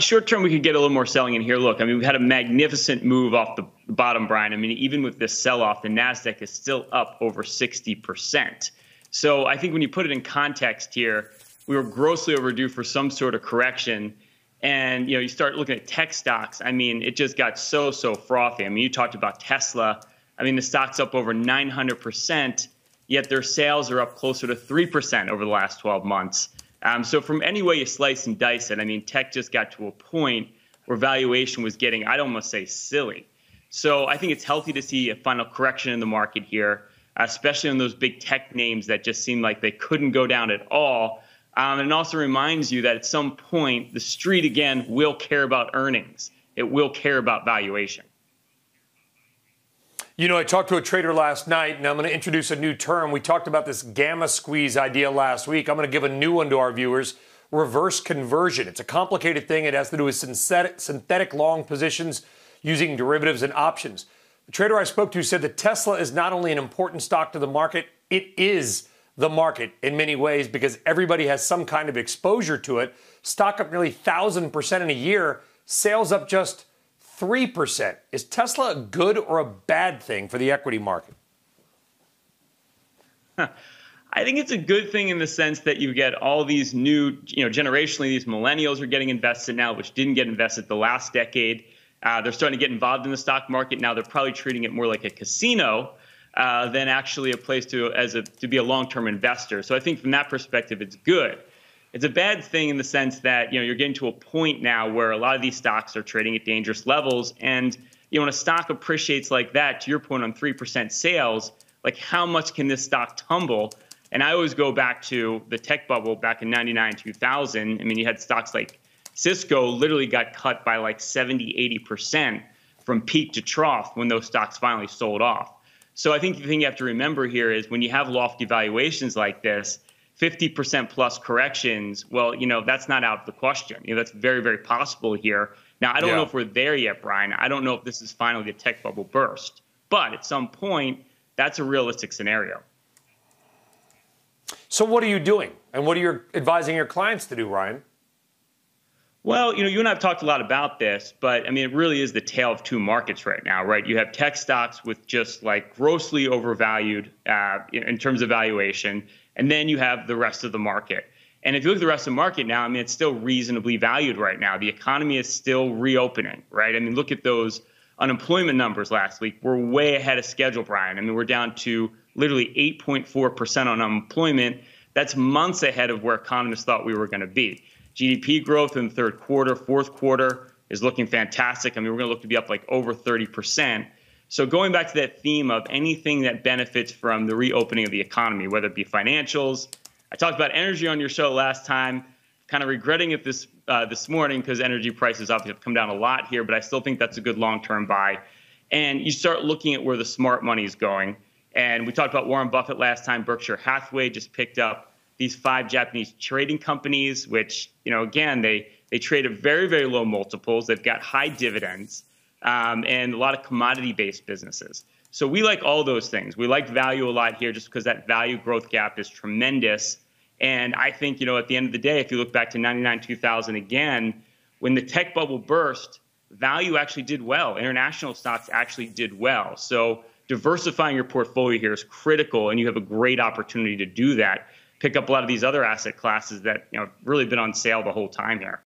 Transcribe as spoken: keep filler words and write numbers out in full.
short term, we could get a little more selling in here. Look, I mean, we've had a magnificent move off the bottom, Brian. I mean, even with this sell-off, the Nasdaq is still up over sixty percent. So I think when you put it in context here, we were grossly overdue for some sort of correction. And, you know, you start looking at tech stocks. I mean, it just got so, so frothy. I mean, you talked about Tesla. I mean, the stock's up over nine hundred percent, yet their sales are up closer to three percent over the last twelve months. Um, so from any way you slice and dice it, I mean, tech just got to a point where valuation was getting, I'd almost say, silly. So I think it's healthy to see a final correction in the market here, especially on those big tech names that just seemed like they couldn't go down at all. Um, and it also reminds you that at some point, the street, again, will care about earnings. It will care about valuation. You know, I talked to a trader last night, and I'm going to introduce a new term. We talked about this gamma squeeze idea last week. I'm going to give a new one to our viewers, reverse conversion. It's a complicated thing. It has to do with synthetic, synthetic long positions using derivatives and options. The trader I spoke to said that Tesla is not only an important stock to the market, it is the market in many ways because everybody has some kind of exposure to it. Stock up nearly one thousand percent in a year, sales up just three percent. Is Tesla a good or a bad thing for the equity market? Huh. I think it's a good thing in the sense that you get all these new, you know, generationally, these millennials are getting invested now, which didn't get invested the last decade. Uh, they're starting to get involved in the stock market now. They're probably treating it more like a casino uh, than actually a place to as a to be a long-term investor. So I think from that perspective, it's good. It's a bad thing in the sense that, you know, you're getting to a point now where a lot of these stocks are trading at dangerous levels. And, you know, when a stock appreciates like that, to your point on three percent sales, like how much can this stock tumble? And I always go back to the tech bubble back in ninety-nine, two thousand. I mean, you had stocks like Cisco literally got cut by like seventy, eighty percent from peak to trough when those stocks finally sold off. So I think the thing you have to remember here is when you have lofty valuations like this, fifty percent plus corrections, well, you know, that's not out of the question. You know, that's very, very possible here. Now, I don't yeah. know if we're there yet, Brian. I don't know if this is finally the tech bubble burst. But at some point, that's a realistic scenario. So what are you doing? And what are you advising your clients to do, Ryan? Well, you know, you and I have talked a lot about this, but I mean, it really is the tale of two markets right now, right? You have tech stocks with just like grossly overvalued uh, in terms of valuation, and then you have the rest of the market. And if you look at the rest of the market now, I mean, it's still reasonably valued right now. The economy is still reopening, right? I mean, look at those unemployment numbers last week. We're way ahead of schedule, Brian. I mean, we're down to literally eight point four percent on unemployment. That's months ahead of where economists thought we were going to be. G D P growth in the third quarter, fourth quarter is looking fantastic. I mean, we're going to look to be up like over thirty percent. So going back to that theme of anything that benefits from the reopening of the economy, whether it be financials. I talked about energy on your show last time, kind of regretting it this uh, this morning because energy prices obviously have come down a lot here, but I still think that's a good long-term buy. And you start looking at where the smart money is going. And we talked about Warren Buffett last time. Berkshire Hathaway just picked up these five Japanese trading companies, which, you know, again, they, they trade at very, very low multiples. They've got high dividends. Um, and a lot of commodity-based businesses. So we like all those things. We like value a lot here just because that value growth gap is tremendous. And I think, you know, at the end of the day, if you look back to ninety-nine, two thousand again, when the tech bubble burst, value actually did well. International stocks actually did well. So diversifying your portfolio here is critical, and you have a great opportunity to do that. Pick up a lot of these other asset classes that, you know, have really been on sale the whole time here.